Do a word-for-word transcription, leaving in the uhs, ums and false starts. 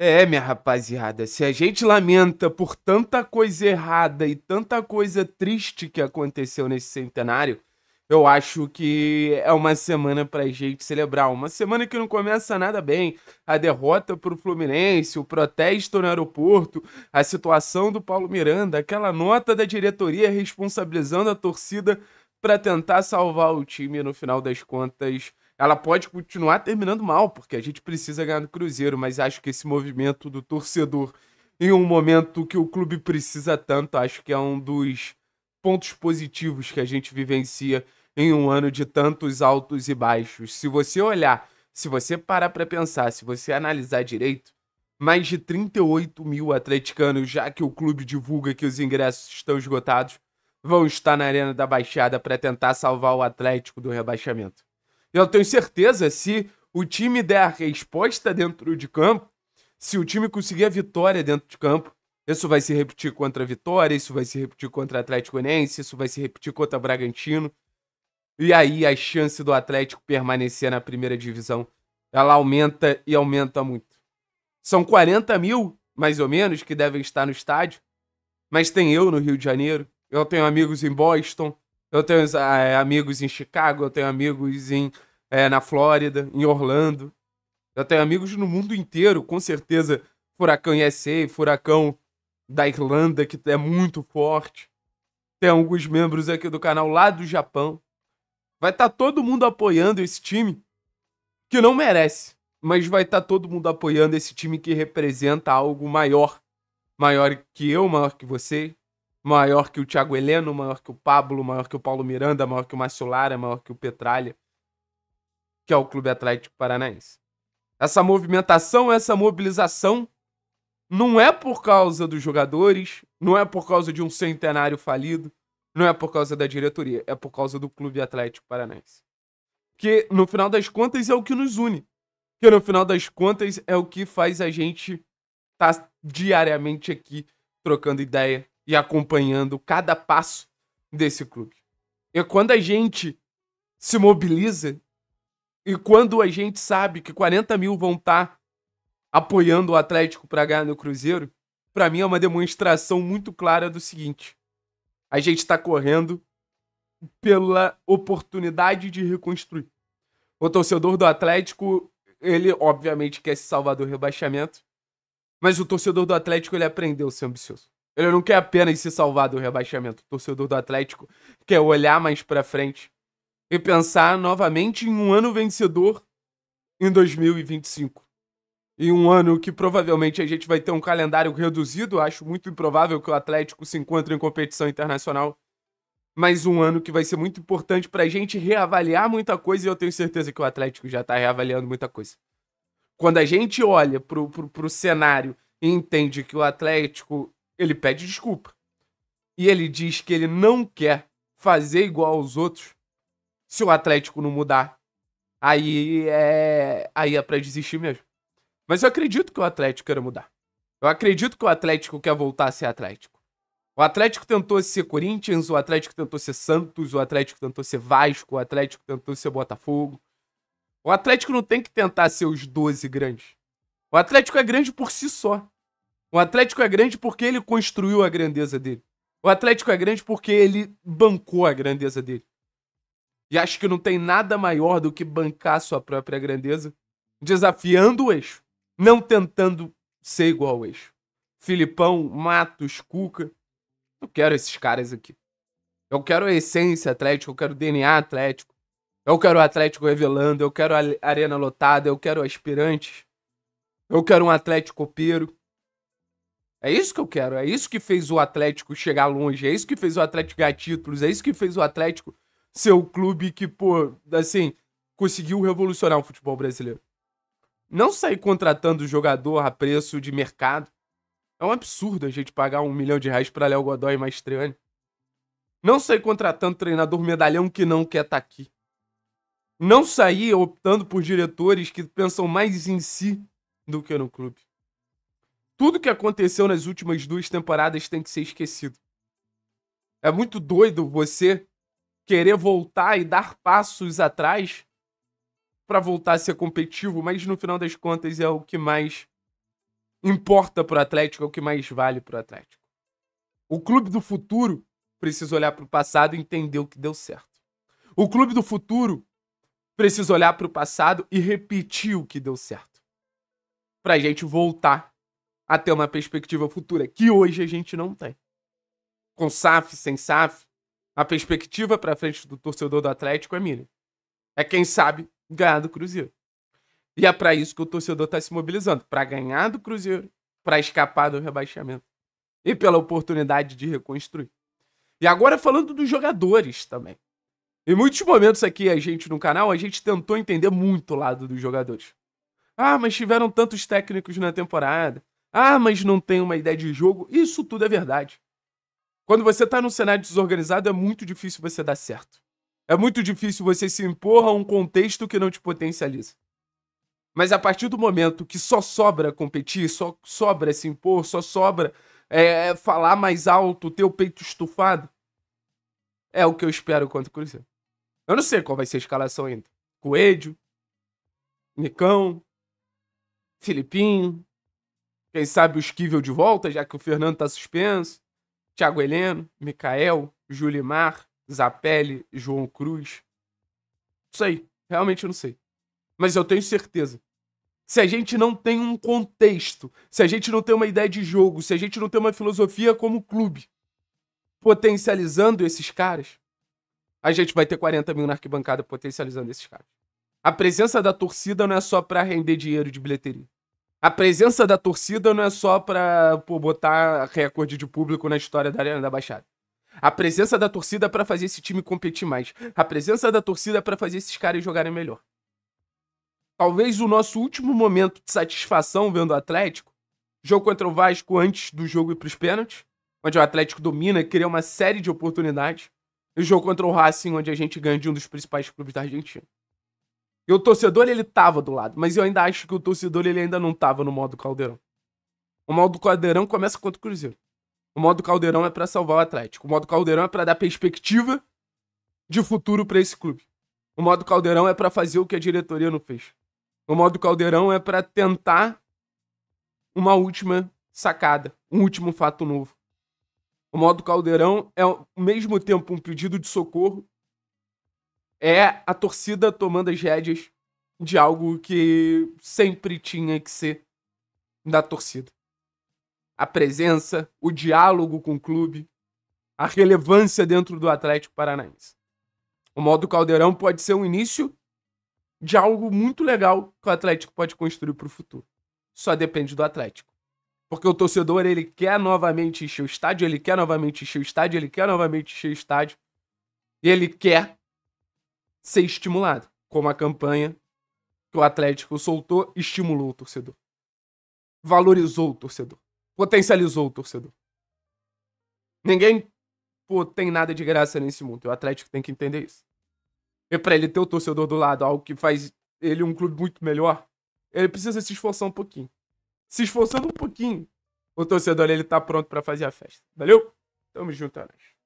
É, minha rapaziada, se a gente lamenta por tanta coisa errada e tanta coisa triste que aconteceu nesse centenário, eu acho que é uma semana pra gente celebrar. Uma semana que não começa nada bem. A derrota pro Fluminense, o protesto no aeroporto, a situação do Paulo Miranda, aquela nota da diretoria responsabilizando a torcida pra tentar salvar o time. No final das contas, ela pode continuar terminando mal, porque a gente precisa ganhar do Cruzeiro, mas acho que esse movimento do torcedor em um momento que o clube precisa tanto, acho que é um dos pontos positivos que a gente vivencia em um ano de tantos altos e baixos. Se você olhar, se você parar para pensar, se você analisar direito, mais de trinta e oito mil atleticanos, já que o clube divulga que os ingressos estão esgotados, vão estar na Arena da Baixada para tentar salvar o Atlético do rebaixamento. Eu tenho certeza, se o time der a resposta dentro de campo, se o time conseguir a vitória dentro de campo, isso vai se repetir contra a Vitória, isso vai se repetir contra o Atlético-Goianiense, isso vai se repetir contra o Bragantino. E aí a chance do Atlético permanecer na primeira divisão, ela aumenta e aumenta muito. São quarenta mil, mais ou menos, que devem estar no estádio, mas tem eu no Rio de Janeiro, eu tenho amigos em Boston, eu tenho é, amigos em Chicago, eu tenho amigos em, é, na Flórida, em Orlando. Eu tenho amigos no mundo inteiro, com certeza. Furacão U S A, Furacão da Irlanda, que é muito forte. Tem alguns membros aqui do canal lá do Japão. Vai estar todo mundo apoiando esse time, que não merece. Mas vai estar todo mundo apoiando esse time que representa algo maior. Maior que eu, maior que você. Maior que o Thiago Heleno, maior que o Pablo, maior que o Paulo Miranda, maior que o Marcelo Lara, maior que o Petralha, que é o Clube Atlético Paranaense. Essa movimentação, essa mobilização não é por causa dos jogadores, não é por causa de um centenário falido, não é por causa da diretoria, é por causa do Clube Atlético Paranaense. Que, no final das contas, é o que nos une. Que, no final das contas, é o que faz a gente estar diariamente aqui trocando ideia e acompanhando cada passo desse clube. E quando a gente se mobiliza, e quando a gente sabe que quarenta mil vão estar apoiando o Atlético para ganhar no Cruzeiro, para mim é uma demonstração muito clara do seguinte: a gente está correndo pela oportunidade de reconstruir. O torcedor do Atlético, ele obviamente quer se salvar do rebaixamento, mas o torcedor do Atlético, ele aprendeu a ser ambicioso. Ele não quer apenas se salvar do rebaixamento. O torcedor do Atlético quer olhar mais pra frente e pensar novamente em um ano vencedor em dois mil e vinte e cinco. Em um ano que provavelmente a gente vai ter um calendário reduzido. Acho muito improvável que o Atlético se encontre em competição internacional. Mas um ano que vai ser muito importante pra gente reavaliar muita coisa. E eu tenho certeza que o Atlético já tá reavaliando muita coisa. Quando a gente olha pro, pro, pro cenário e entende que o Atlético, ele pede desculpa. E ele diz que ele não quer fazer igual aos outros. Se o Atlético não mudar, aí é, aí é pra desistir mesmo. Mas eu acredito que o Atlético quer mudar. Eu acredito que o Atlético quer voltar a ser Atlético. O Atlético tentou ser Corinthians, o Atlético tentou ser Santos, o Atlético tentou ser Vasco, o Atlético tentou ser Botafogo. O Atlético não tem que tentar ser os doze grandes. O Atlético é grande por si só. O Atlético é grande porque ele construiu a grandeza dele. O Atlético é grande porque ele bancou a grandeza dele. E acho que não tem nada maior do que bancar sua própria grandeza, desafiando o eixo, não tentando ser igual ao eixo. Filipão, Matos, Cuca, eu quero esses caras aqui. Eu quero a essência Atlético, eu quero o D N A Atlético. Eu quero o Atlético revelando, eu quero a arena lotada, eu quero aspirantes. Eu quero um Atlético copeiro. É isso que eu quero, é isso que fez o Atlético chegar longe, é isso que fez o Atlético ganhar títulos, é isso que fez o Atlético ser o clube que, pô, assim, conseguiu revolucionar o futebol brasileiro. Não sair contratando jogador a preço de mercado. É um absurdo a gente pagar um milhão de reais pra Léo Godói e Maestriani. Não sair contratando treinador medalhão que não quer estar aqui. Não sair optando por diretores que pensam mais em si do que no clube. Tudo que aconteceu nas últimas duas temporadas tem que ser esquecido. É muito doido você querer voltar e dar passos atrás para voltar a ser competitivo, mas no final das contas é o que mais importa pro Atlético, é o que mais vale pro Atlético. O clube do futuro precisa olhar pro passado e entender o que deu certo. O clube do futuro precisa olhar pro passado e repetir o que deu certo. Pra gente voltar a ter uma perspectiva futura, que hoje a gente não tem. Com S A F, sem S A F, a perspectiva pra frente do torcedor do Atlético é mínima. É, quem sabe, ganhar do Cruzeiro. E é pra isso que o torcedor tá se mobilizando. Pra ganhar do Cruzeiro, pra escapar do rebaixamento. E pela oportunidade de reconstruir. E agora falando dos jogadores também. Em muitos momentos aqui, a gente no canal, a gente tentou entender muito o lado dos jogadores. Ah, mas tiveram tantos técnicos na temporada. Ah, mas não tem uma ideia de jogo. Isso tudo é verdade. Quando você tá num cenário desorganizado, é muito difícil você dar certo. É muito difícil você se impor a um contexto que não te potencializa. Mas a partir do momento que só sobra competir, só sobra se impor, só sobra é, falar mais alto, ter o peito estufado, é o que eu espero contra o Cruzeiro. Eu não sei qual vai ser a escalação ainda. Coelho, Micão, Filipinho, quem sabe o Esquivel de volta, já que o Fernando tá suspenso, Thiago Heleno, Mikael, Julimar, Zapelli, João Cruz. Não sei, realmente eu não sei. Mas eu tenho certeza. Se a gente não tem um contexto, se a gente não tem uma ideia de jogo, se a gente não tem uma filosofia como clube, potencializando esses caras, a gente vai ter quarenta mil na arquibancada potencializando esses caras. A presença da torcida não é só pra render dinheiro de bilheteria. A presença da torcida não é só pra pô, botar recorde de público na história da Arena da Baixada. A presença da torcida é pra fazer esse time competir mais. A presença da torcida é pra fazer esses caras jogarem melhor. Talvez o nosso último momento de satisfação vendo o Atlético, jogo contra o Vasco antes do jogo ir pros pênaltis, onde o Atlético domina e cria uma série de oportunidades, e o jogo contra o Racing, onde a gente ganha de um dos principais clubes da Argentina. E o torcedor, ele tava do lado, mas eu ainda acho que o torcedor, ele ainda não tava no modo Caldeirão. O modo Caldeirão começa contra o Cruzeiro. O modo Caldeirão é pra salvar o Atlético. O modo Caldeirão é pra dar perspectiva de futuro pra esse clube. O modo Caldeirão é pra fazer o que a diretoria não fez. O modo Caldeirão é pra tentar uma última sacada, um último fato novo. O modo Caldeirão é, ao mesmo tempo, um pedido de socorro. É a torcida tomando as rédeas de algo que sempre tinha que ser da torcida. A presença, o diálogo com o clube, a relevância dentro do Atlético Paranaense. O modo Caldeirão pode ser o início de algo muito legal que o Atlético pode construir para o futuro. Só depende do Atlético. Porque o torcedor, ele quer novamente encher o estádio, ele quer novamente encher o estádio, ele quer novamente encher o estádio. E ele quer ser estimulado, como a campanha que o Atlético soltou, estimulou o torcedor. Valorizou o torcedor. Potencializou o torcedor. Ninguém pô, tem nada de graça nesse mundo. E o Atlético tem que entender isso. E pra ele ter o torcedor do lado, algo que faz ele um clube muito melhor, ele precisa se esforçar um pouquinho. Se esforçando um pouquinho, o torcedor, ele tá pronto pra fazer a festa. Valeu? Tamo junto, Alex.